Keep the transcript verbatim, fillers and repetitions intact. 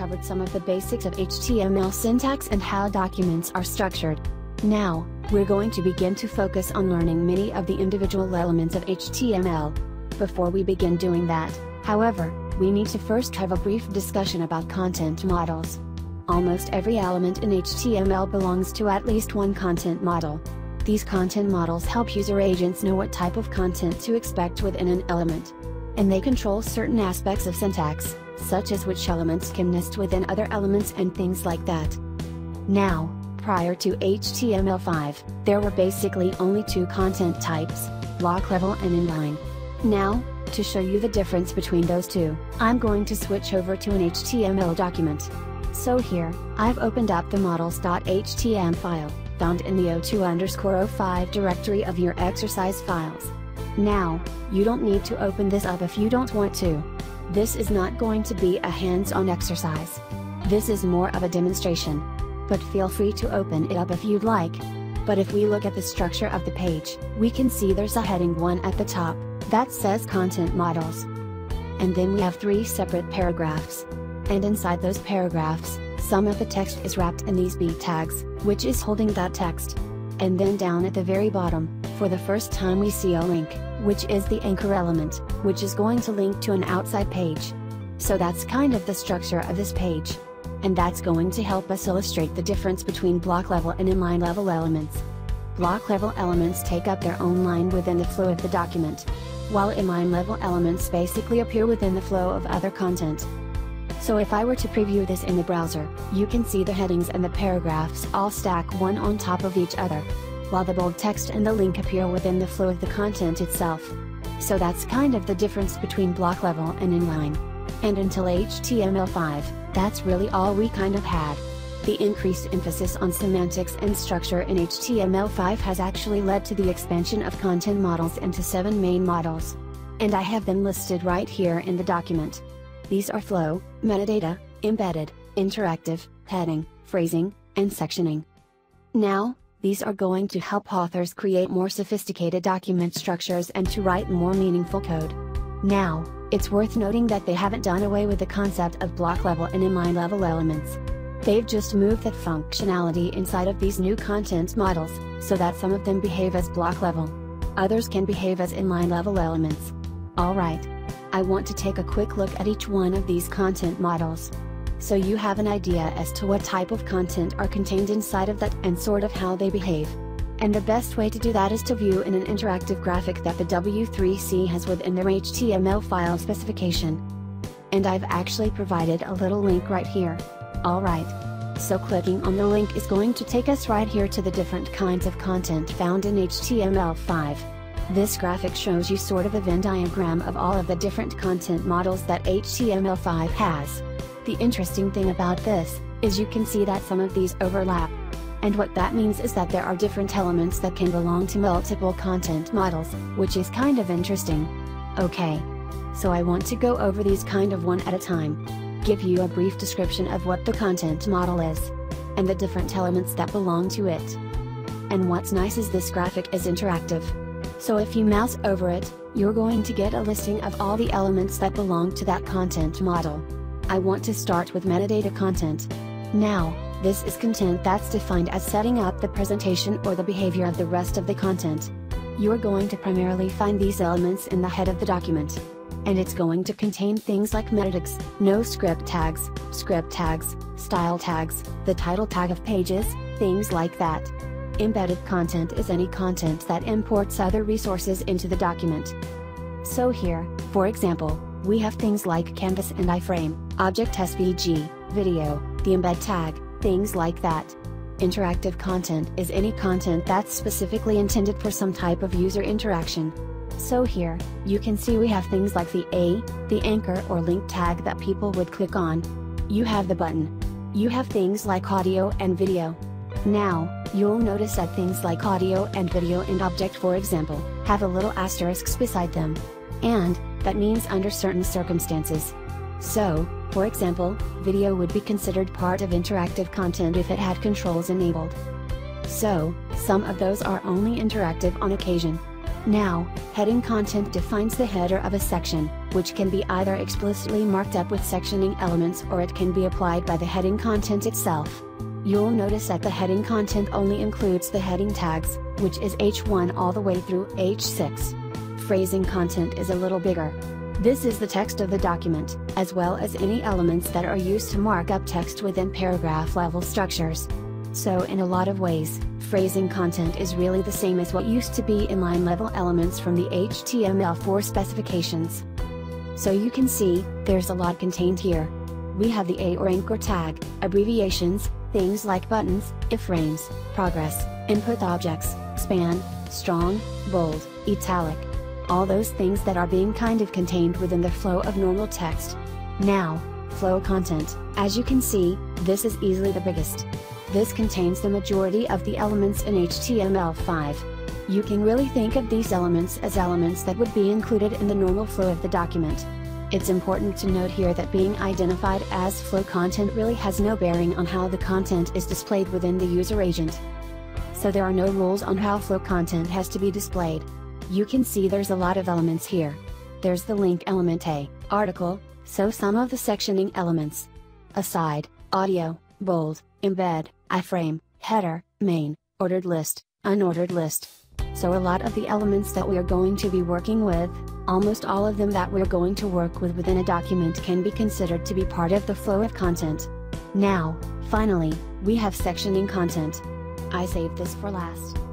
covered some of the basics of H T M L syntax and how documents are structured. Now, we're going to begin to focus on learning many of the individual elements of H T M L. Before we begin doing that, however, we need to first have a brief discussion about content models. Almost every element in H T M L belongs to at least one content model. These content models help user agents know what type of content to expect within an element. And they control certain aspects of syntax, such as which elements can nest within other elements and things like that. Now, prior to H T M L five, there were basically only two content types, block level and inline. Now, to show you the difference between those two, I'm going to switch over to an H T M L document. So here, I've opened up the models dot H T M L file, found in the oh two oh five directory of your exercise files. Now, you don't need to open this up if you don't want to. This is not going to be a hands-on exercise. This is more of a demonstration. But feel free to open it up if you'd like. But if we look at the structure of the page, we can see there's a heading one at the top, that says Content Models. And then we have three separate paragraphs. And inside those paragraphs, some of the text is wrapped in these B tags, which is holding that text. And then down at the very bottom, for the first time we see a link, which is the anchor element, which is going to link to an outside page. So that's kind of the structure of this page. And that's going to help us illustrate the difference between block level and inline level elements. Block level elements take up their own line within the flow of the document, while inline level elements basically appear within the flow of other content. So if I were to preview this in the browser, you can see the headings and the paragraphs all stack one on top of each other, while the bold text and the link appear within the flow of the content itself. So that's kind of the difference between block level and inline. And until H T M L five, that's really all we kind of had. The increased emphasis on semantics and structure in H T M L five has actually led to the expansion of content models into seven main models. And I have them listed right here in the document. These are flow, metadata, embedded, interactive, heading, phrasing, and sectioning. Now, these are going to help authors create more sophisticated document structures and to write more meaningful code. Now, it's worth noting that they haven't done away with the concept of block level and inline level elements. They've just moved that functionality inside of these new content models, so that some of them behave as block level. Others can behave as inline level elements. Alright. I want to take a quick look at each one of these content models, so you have an idea as to what type of content are contained inside of that and sort of how they behave. And the best way to do that is to view in an interactive graphic that the W three C has within their H T M L file specification. And I've actually provided a little link right here. Alright. So clicking on the link is going to take us right here to the different kinds of content found in H T M L five. This graphic shows you sort of a Venn diagram of all of the different content models that H T M L five has. The interesting thing about this, is you can see that some of these overlap. And what that means is that there are different elements that can belong to multiple content models, which is kind of interesting. Okay. So I want to go over these kind of one at a time. Give you a brief description of what the content model is. And the different elements that belong to it. And what's nice is this graphic is interactive. So if you mouse over it, you're going to get a listing of all the elements that belong to that content model. I want to start with metadata content. Now, this is content that's defined as setting up the presentation or the behavior of the rest of the content. You're going to primarily find these elements in the head of the document. And it's going to contain things like metatags, no script tags, script tags, style tags, the title tag of pages, things like that. Embedded content is any content that imports other resources into the document. So here, for example, we have things like canvas and iframe, object S V G, video, the embed tag, things like that. Interactive content is any content that's specifically intended for some type of user interaction. So here, you can see we have things like the A, the anchor or link tag that people would click on. You have the button. You have things like audio and video. Now, you'll notice that things like audio and video and object, for example, have a little asterisk beside them. And, that means under certain circumstances. So, for example, video would be considered part of interactive content if it had controls enabled. So, some of those are only interactive on occasion. Now, heading content defines the header of a section, which can be either explicitly marked up with sectioning elements or it can be applied by the heading content itself. You'll notice that the heading content only includes the heading tags, which is H one all the way through H six. Phrasing content is a little bigger. This is the text of the document, as well as any elements that are used to mark up text within paragraph-level structures. So in a lot of ways, phrasing content is really the same as what used to be inline-level elements from the H T M L four specifications. So you can see, there's a lot contained here. We have the A or anchor tag, abbreviations, things like buttons, iframes, progress, input objects, span, strong, bold, italic. All those things that are being kind of contained within the flow of normal text. Now, flow content, as you can see, this is easily the biggest. This contains the majority of the elements in H T M L five. You can really think of these elements as elements that would be included in the normal flow of the document. It's important to note here that being identified as flow content really has no bearing on how the content is displayed within the user agent. So there are no rules on how flow content has to be displayed. You can see there's a lot of elements here. There's the link element, a article, so some of the sectioning elements. Aside, audio, bold, embed, iframe, header, main, ordered list, unordered list. So a lot of the elements that we are going to be working with, almost all of them that we're going to work with within a document can be considered to be part of the flow of content. Now, finally, we have sectioning content. I saved this for last.